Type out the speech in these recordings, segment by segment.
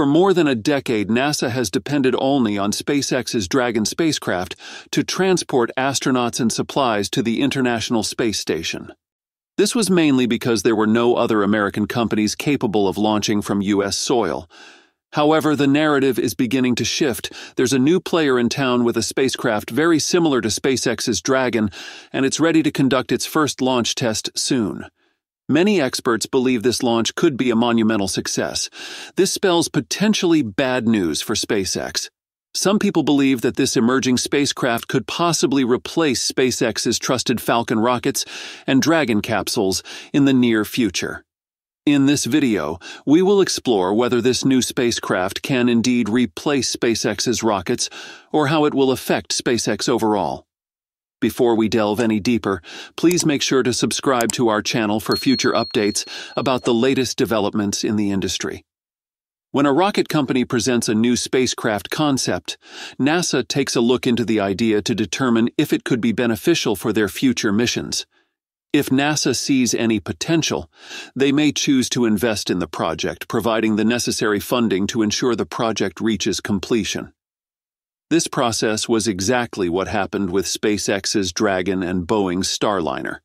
For more than a decade, NASA has depended only on SpaceX's Dragon spacecraft to transport astronauts and supplies to the International Space Station. This was mainly because there were no other American companies capable of launching from U.S. soil. However, the narrative is beginning to shift. There's a new player in town with a spacecraft very similar to SpaceX's Dragon, and it's ready to conduct its first launch test soon. Many experts believe this launch could be a monumental success. This spells potentially bad news for SpaceX. Some people believe that this emerging spacecraft could possibly replace SpaceX's trusted Falcon rockets and Dragon capsules in the near future. In this video, we will explore whether this new spacecraft can indeed replace SpaceX's rockets or how it will affect SpaceX overall. Before we delve any deeper, please make sure to subscribe to our channel for future updates about the latest developments in the industry. When a rocket company presents a new spacecraft concept, NASA takes a look into the idea to determine if it could be beneficial for their future missions. If NASA sees any potential, they may choose to invest in the project, providing the necessary funding to ensure the project reaches completion. This process was exactly what happened with SpaceX's Dragon and Boeing's Starliner.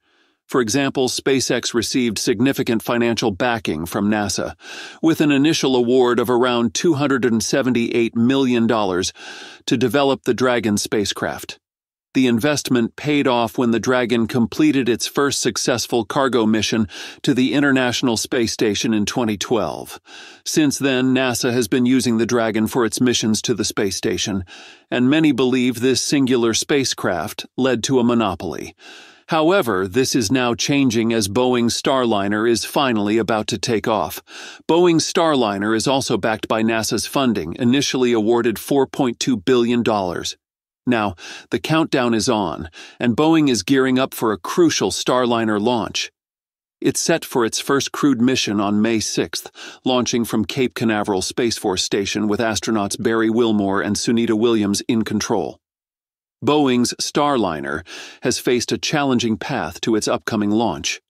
For example, SpaceX received significant financial backing from NASA, with an initial award of around $278 million to develop the Dragon spacecraft. The investment paid off when the Dragon completed its first successful cargo mission to the International Space Station in 2012. Since then, NASA has been using the Dragon for its missions to the space station, and many believe this singular spacecraft led to a monopoly. However, this is now changing as Boeing's Starliner is finally about to take off. Boeing's Starliner is also backed by NASA's funding, initially awarded $4.2 billion. Now, the countdown is on, and Boeing is gearing up for a crucial Starliner launch. It's set for its first crewed mission on May 6th, launching from Cape Canaveral Space Force Station with astronauts Barry Wilmore and Sunita Williams in control. Boeing's Starliner has faced a challenging path to its upcoming launch.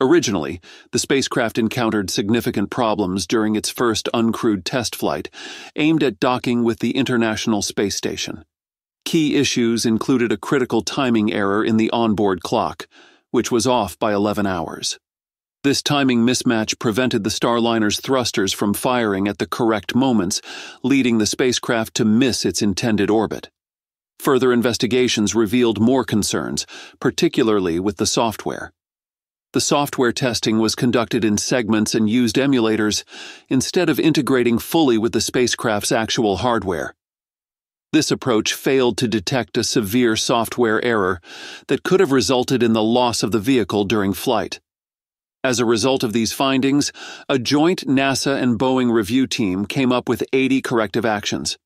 Originally, the spacecraft encountered significant problems during its first uncrewed test flight, aimed at docking with the International Space Station. Key issues included a critical timing error in the onboard clock, which was off by 11 hours. This timing mismatch prevented the Starliner's thrusters from firing at the correct moments, leading the spacecraft to miss its intended orbit. Further investigations revealed more concerns, particularly with the software. The software testing was conducted in segments and used emulators instead of integrating fully with the spacecraft's actual hardware. This approach failed to detect a severe software error that could have resulted in the loss of the vehicle during flight. As a result of these findings, a joint NASA and Boeing review team came up with 80 corrective actions.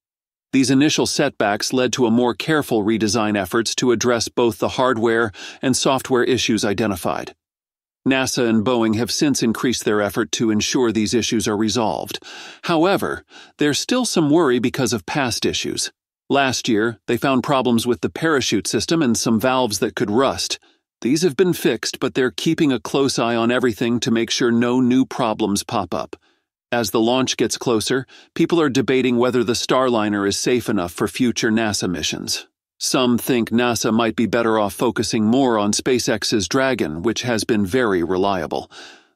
These initial setbacks led to a more careful redesign efforts to address both the hardware and software issues identified. NASA and Boeing have since increased their effort to ensure these issues are resolved. However, there's still some worry because of past issues. Last year, they found problems with the parachute system and some valves that could rust. These have been fixed, but they're keeping a close eye on everything to make sure no new problems pop up. As the launch gets closer, people are debating whether the Starliner is safe enough for future NASA missions. Some think NASA might be better off focusing more on SpaceX's Dragon, which has been very reliable.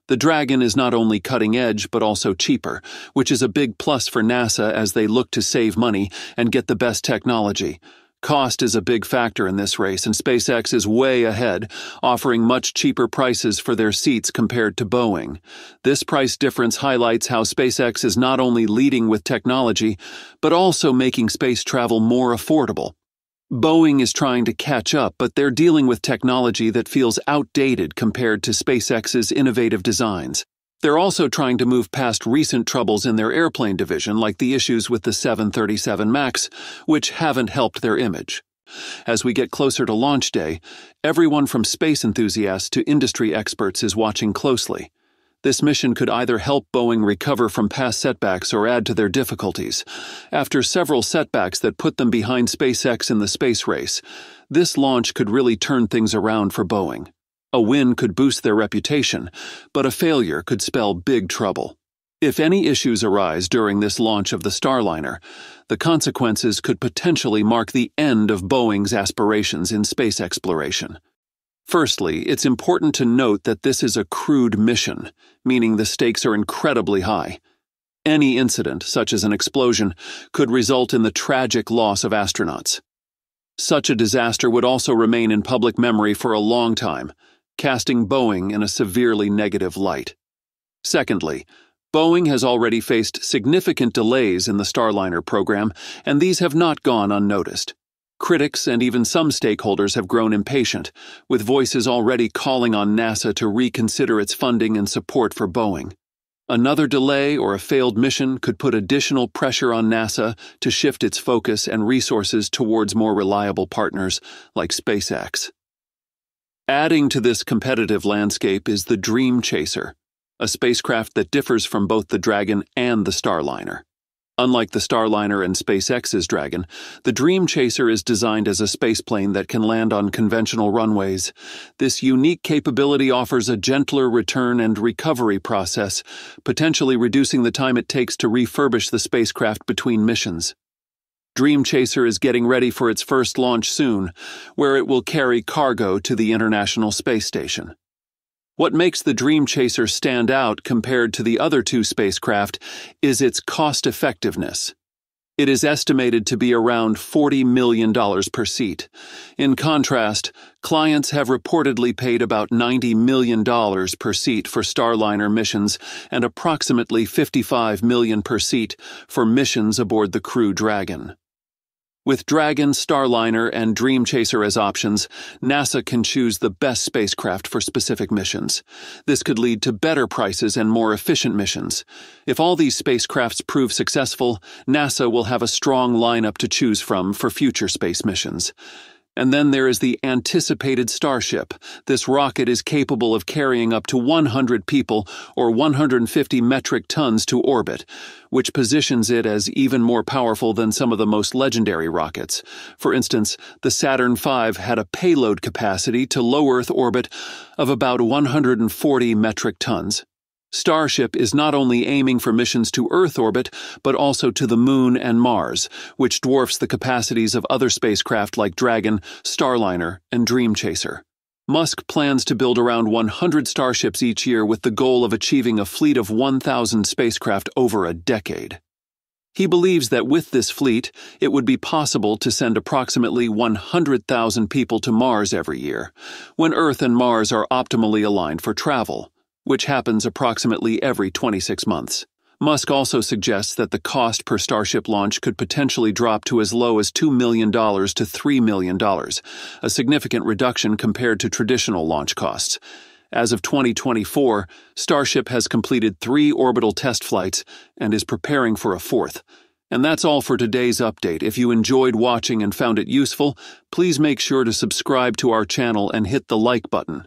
The Dragon is not only cutting-edge but also cheaper, which is a big plus for NASA as they look to save money and get the best technology. Cost is a big factor in this race, and SpaceX is way ahead, offering much cheaper prices for their seats compared to Boeing. This price difference highlights how SpaceX is not only leading with technology, but also making space travel more affordable. Boeing is trying to catch up, but they're dealing with technology that feels outdated compared to SpaceX's innovative designs. They're also trying to move past recent troubles in their airplane division, like the issues with the 737 MAX, which haven't helped their image. As we get closer to launch day, everyone from space enthusiasts to industry experts is watching closely. This mission could either help Boeing recover from past setbacks or add to their difficulties. After several setbacks that put them behind SpaceX in the space race, this launch could really turn things around for Boeing. A win could boost their reputation, but a failure could spell big trouble. If any issues arise during this launch of the Starliner, the consequences could potentially mark the end of Boeing's aspirations in space exploration. Firstly, it's important to note that this is a crewed mission, meaning the stakes are incredibly high. Any incident, such as an explosion, could result in the tragic loss of astronauts. Such a disaster would also remain in public memory for a long time, casting Boeing in a severely negative light. Secondly, Boeing has already faced significant delays in the Starliner program, and these have not gone unnoticed. Critics and even some stakeholders have grown impatient, with voices already calling on NASA to reconsider its funding and support for Boeing. Another delay or a failed mission could put additional pressure on NASA to shift its focus and resources towards more reliable partners like SpaceX. Adding to this competitive landscape is the Dream Chaser, a spacecraft that differs from both the Dragon and the Starliner. Unlike the Starliner and SpaceX's Dragon, the Dream Chaser is designed as a spaceplane that can land on conventional runways. This unique capability offers a gentler return and recovery process, potentially reducing the time it takes to refurbish the spacecraft between missions. Dream Chaser is getting ready for its first launch soon, where it will carry cargo to the International Space Station. What makes the Dream Chaser stand out compared to the other two spacecraft is its cost-effectiveness. It is estimated to be around $40 million per seat. In contrast, clients have reportedly paid about $90 million per seat for Starliner missions and approximately $55 million per seat for missions aboard the Crew Dragon. With Dragon, Starliner, and Dream Chaser as options, NASA can choose the best spacecraft for specific missions. This could lead to better prices and more efficient missions. If all these spacecrafts prove successful, NASA will have a strong lineup to choose from for future space missions. And then there is the anticipated Starship. This rocket is capable of carrying up to 100 people or 150 metric tons to orbit, which positions it as even more powerful than some of the most legendary rockets. For instance, the Saturn V had a payload capacity to low Earth orbit of about 140 metric tons. Starship is not only aiming for missions to Earth orbit, but also to the Moon and Mars, which dwarfs the capacities of other spacecraft like Dragon, Starliner, and Dream Chaser. Musk plans to build around 100 Starships each year with the goal of achieving a fleet of 1,000 spacecraft over a decade. He believes that with this fleet, it would be possible to send approximately 100,000 people to Mars every year, when Earth and Mars are optimally aligned for travel, which happens approximately every 26 months. Musk also suggests that the cost per Starship launch could potentially drop to as low as $2 million to $3 million, a significant reduction compared to traditional launch costs. As of 2024, Starship has completed 3 orbital test flights and is preparing for a 4th. And that's all for today's update. If you enjoyed watching and found it useful, please make sure to subscribe to our channel and hit the like button.